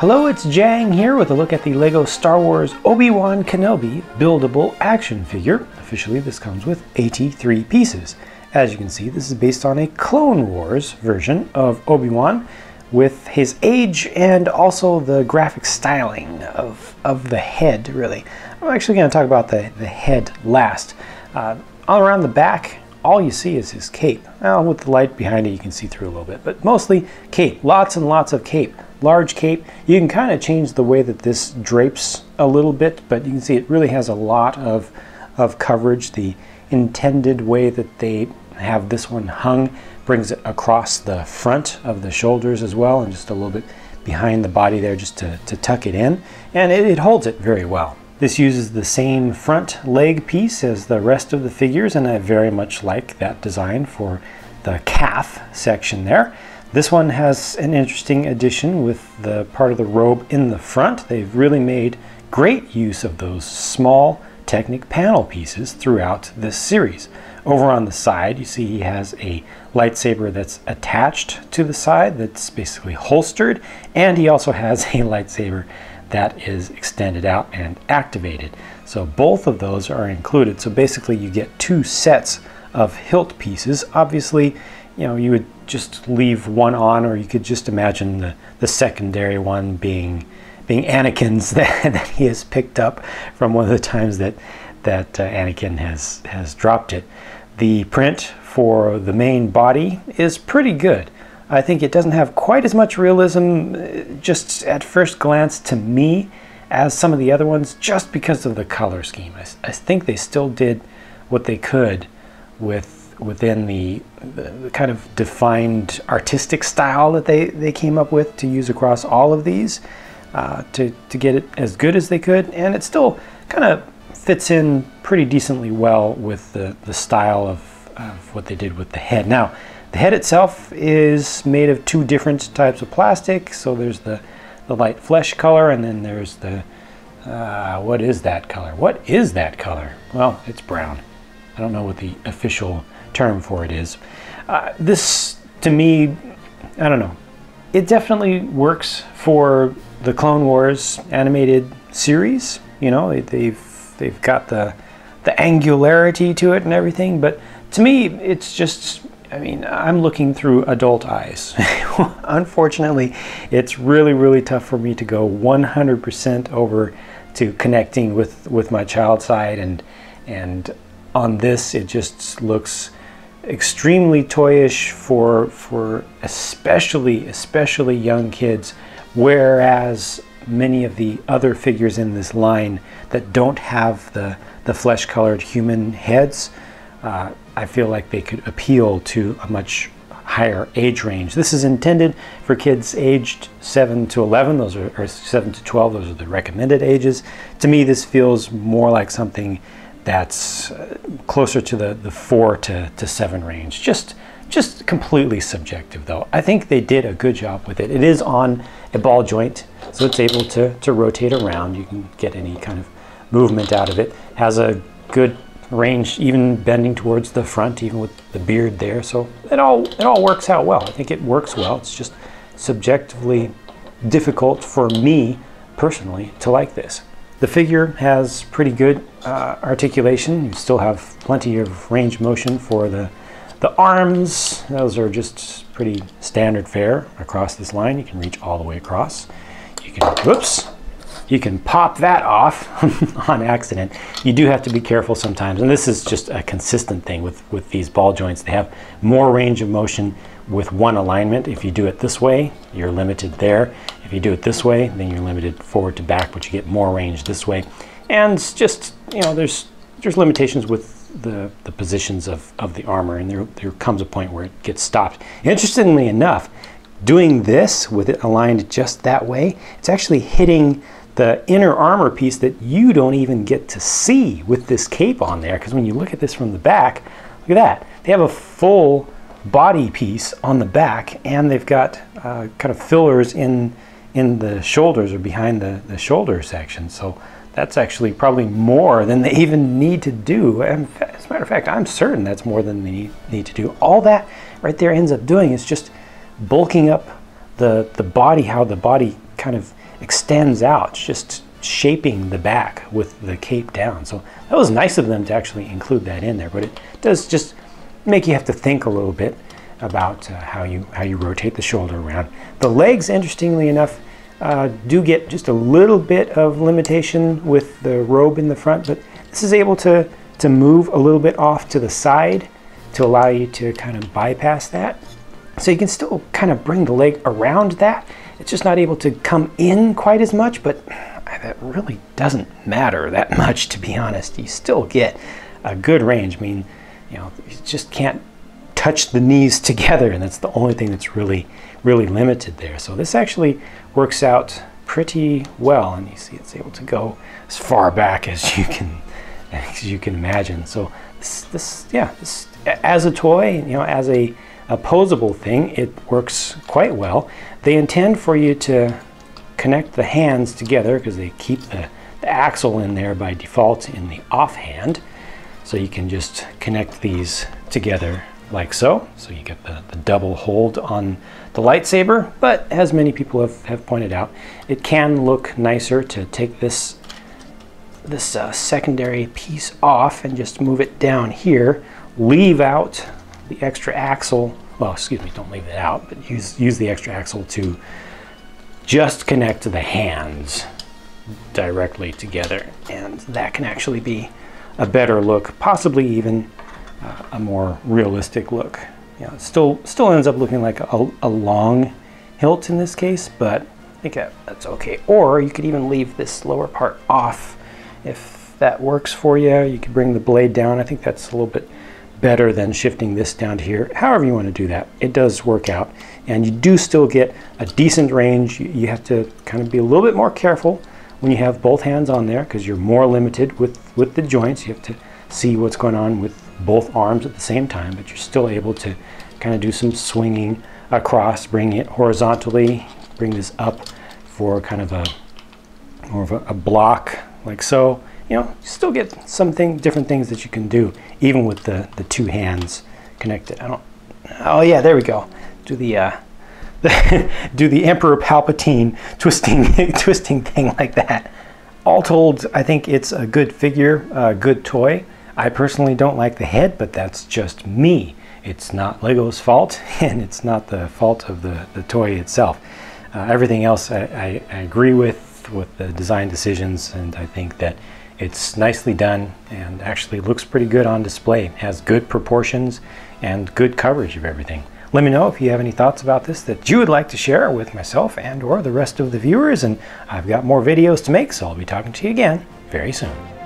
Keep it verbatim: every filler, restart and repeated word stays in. Hello, it's Jang here with a look at the LEGO Star Wars Obi-Wan Kenobi buildable action figure. Officially, this comes with eighty-three pieces. As you can see, this is based on a Clone Wars version of Obi-Wan with his age and also the graphic styling of, of the head, really. I'm actually going to talk about the, the head last. Uh, all around the back, all you see is his cape. Well, with the light behind it, you can see through a little bit, but mostly cape. Lots and lots of cape. Large cape. You can kind of change the way that this drapes a little bit, but you can see it really has a lot of, of coverage. The intended way that they have this one hung brings it across the front of the shoulders as well, and just a little bit behind the body there just to, to tuck it in. And it, it holds it very well. This uses the same front leg piece as the rest of the figures, and I very much like that design for the calf section there. This one has an interesting addition with the part of the robe in the front. They've really made great use of those small Technic panel pieces throughout this series. Over on the side, you see he has a lightsaber that's attached to the side that's basically holstered, and he also has a lightsaber that is extended out and activated. So both of those are included. So basically you get two sets of hilt pieces. Obviously, you know, you would just leave one on, or you could just imagine the, the secondary one being being Anakin's that, that he has picked up from one of the times that, that uh, Anakin has, has dropped it. The print for the main body is pretty good. I think it doesn't have quite as much realism, just at first glance to me, as some of the other ones, just because of the color scheme. I, I think they still did what they could with within the, the kind of defined artistic style that they, they came up with to use across all of these uh, to, to get it as good as they could. And it still kind of fits in pretty decently well with the, the style of, of what they did with the head. Now, the head itself is made of two different types of plastic. So there's the, the light flesh color, and then there's the, uh, what is that color? What is that color? Well, it's brown. I don't know what the official term for it is. Uh, this, to me, I don't know. It definitely works for the Clone Wars animated series. You know, they, they've, they've got the, the angularity to it and everything, but to me, it's just, I mean, I'm looking through adult eyes. Unfortunately, it's really, really tough for me to go one hundred percent over to connecting with, with my child side. And, and on this, it just looks extremely toyish for, for especially, especially young kids, whereas many of the other figures in this line that don't have the, the flesh-colored human heads, uh, I feel like they could appeal to a much higher age range. This is intended for kids aged seven to eleven, those are, or seven to twelve, those are the recommended ages. To me, this feels more like something that's closer to the, the four to, to seven range. Just, just completely subjective though. I think they did a good job with it. It is on a ball joint, so it's able to, to rotate around. You can get any kind of movement out of it. Has a good range, even bending towards the front, even with the beard there. So it all it all works out well. I think it works well. It's just subjectively difficult for me personally to like this. The figure has pretty good uh, articulation. You still have plenty of range of motion for the the arms. Those are just pretty standard fare across this line. You can reach all the way across. You can whoops. You can pop that off on accident. You do have to be careful sometimes, and this is just a consistent thing with, with these ball joints. They have more range of motion with one alignment. If you do it this way, you're limited there. If you do it this way, then you're limited forward to back, but you get more range this way. And just, you know, there's there's limitations with the, the positions of, of the armor, and there, there comes a point where it gets stopped. Interestingly enough, doing this with it aligned just that way, it's actually hitting the inner armor piece that you don't even get to see with this cape on there, because when you look at this from the back, look at that. They have a full body piece on the back, and they've got uh, kind of fillers in in the shoulders or behind the, the shoulder section. So that's actually probably more than they even need to do. And as a matter of fact, I'm certain that's more than they need to do. All that right there ends up doing is just bulking up the, the body, how the body kind of extends out, just shaping the back with the cape down. So that was nice of them to actually include that in there, but it does just make you have to think a little bit about uh, how you how you rotate the shoulder around. The legs, interestingly enough, uh, do get just a little bit of limitation with the robe in the front, but this is able to to move a little bit off to the side to allow you to kind of bypass that. So you can still kind of bring the leg around that. It's just not able to come in quite as much, but that really doesn't matter that much, to be honest. You still get a good range. I mean, you know, you just can't touch the knees together, and that's the only thing that's really, really limited there. So this actually works out pretty well, and you see it's able to go as far back as you can, as you can imagine. So this, this yeah, this, as a toy, you know, as a a posable thing, it works quite well. They intend for you to connect the hands together because they keep the, the axle in there by default in the offhand. So you can just connect these together like so. So you get the, the double hold on the lightsaber, but as many people have, have pointed out, it can look nicer to take this, this uh, secondary piece off and just move it down here, leave out the extra axle. Well, excuse me, don't leave it out, but use, use the extra axle to just connect the hands directly together. And that can actually be a better look, possibly even uh, a more realistic look. You know, it still, still ends up looking like a, a long hilt in this case, but I think that, that's okay. Or you could even leave this lower part off if that works for you. You could bring the blade down. I think that's a little bit better than shifting this down to here. However you want to do that, it does work out, and you do still get a decent range. You have to kind of be a little bit more careful when you have both hands on there because you're more limited with with the joints. You have to see what's going on with both arms at the same time, but you're still able to kind of do some swinging across, bring it horizontally, bring this up for kind of a more of a, a block like so. You know, you still get some thing, different things that you can do, even with the, the two hands connected. I don't, oh yeah, there we go. Do the, uh, the do the Emperor Palpatine twisting, twisting thing like that. All told, I think it's a good figure, a good toy. I personally don't like the head, but that's just me. It's not LEGO's fault, and it's not the fault of the, the toy itself. Uh, everything else I, I, I agree with, with the design decisions, and I think that it's nicely done and actually looks pretty good on display. It has good proportions and good coverage of everything. Let me know if you have any thoughts about this that you would like to share with myself and or the rest of the viewers. And I've got more videos to make, so I'll be talking to you again very soon.